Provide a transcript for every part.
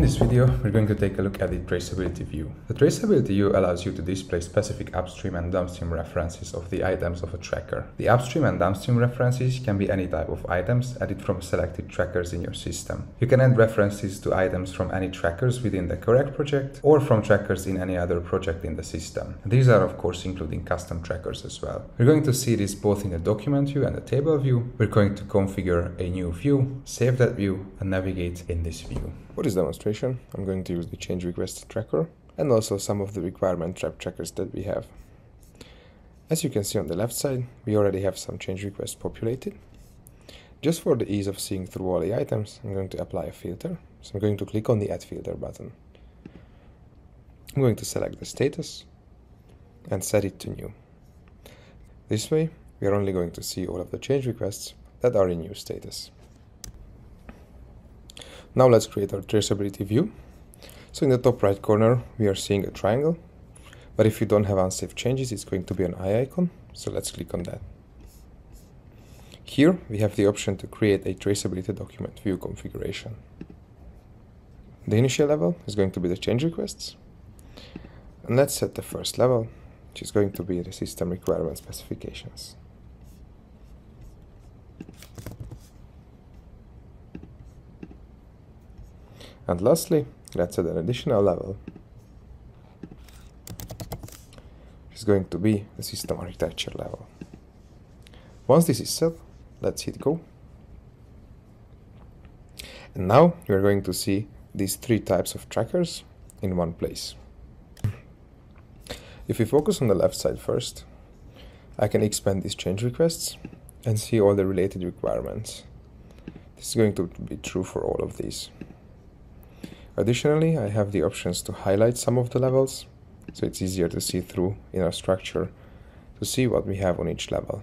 In this video, we're going to take a look at the traceability view. The traceability view allows you to display specific upstream and downstream references of the items of a tracker. The upstream and downstream references can be any type of items added from selected trackers in your system. You can add references to items from any trackers within the correct project or from trackers in any other project in the system. These are of course including custom trackers as well. We're going to see this both in the document view and the table view. We're going to configure a new view, save that view, and navigate in this view. For this demonstration, I'm going to use the change request tracker and also some of the requirement trap trackers that we have. As you can see on the left side, we already have some change requests populated. Just for the ease of seeing through all the items, I'm going to apply a filter. So I'm going to click on the Add Filter button. I'm going to select the status and set it to new. This way, we are only going to see all of the change requests that are in new status. Now let's create our traceability view. So in the top right corner, we are seeing a triangle, but if you don't have unsafe changes, it's going to be an eye icon. So let's click on that. Here we have the option to create a traceability document view configuration. The initial level is going to be the change requests. And let's set the first level, which is going to be the system requirement specifications. And lastly, let's add an additional level, which is going to be the system architecture level. Once this is set, let's hit go. And now you're going to see these three types of trackers in one place. If we focus on the left side first, I can expand these change requests and see all the related requirements. This is going to be true for all of these. Additionally, I have the options to highlight some of the levels, so it's easier to see through in our structure to see what we have on each level.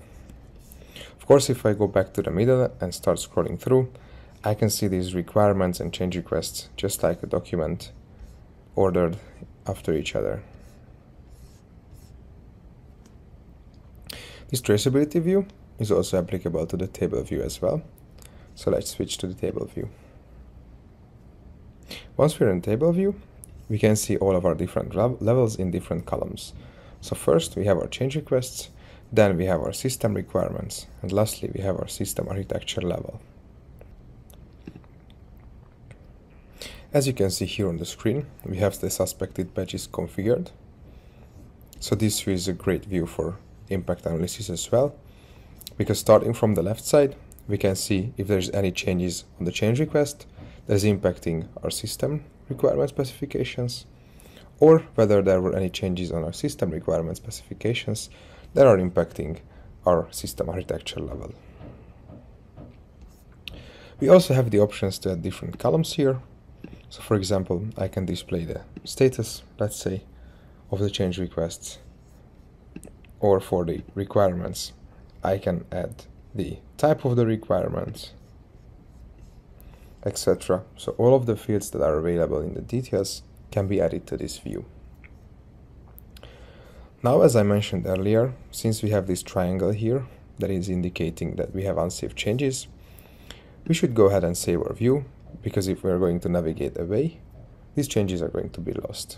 Of course, if I go back to the middle and start scrolling through, I can see these requirements and change requests just like a document ordered after each other. This traceability view is also applicable to the table view as well, so let's switch to the table view. Once we're in table view, we can see all of our different levels in different columns. So first we have our change requests, then we have our system requirements, and lastly we have our system architecture level. As you can see here on the screen, we have the suspected patches configured. So this view is a great view for impact analysis as well, because starting from the left side, we can see if there's any changes on the change request that is impacting our system requirement specifications, or whether there were any changes on our system requirement specifications that are impacting our system architecture level. We also have the options to add different columns here. So for example, I can display the status, let's say, of the change requests, or for the requirements, I can add the type of the requirements, etc. So all of the fields that are available in the details can be added to this view. Now, as I mentioned earlier, since we have this triangle here that is indicating that we have unsafe changes, we should go ahead and save our view, because if we're going to navigate away, these changes are going to be lost.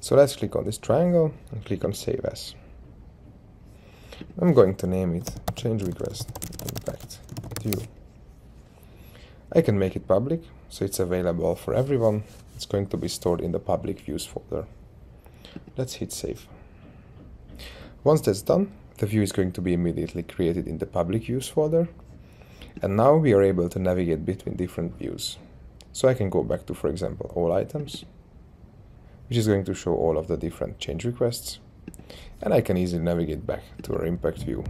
So let's click on this triangle and click on Save As. I'm going to name it Change Request Impact View. I can make it public, so it's available for everyone. It's going to be stored in the public views folder. Let's hit save. Once that's done, the view is going to be immediately created in the public views folder. And now we are able to navigate between different views. So I can go back to, for example, all items, which is going to show all of the different change requests. And I can easily navigate back to our impact view.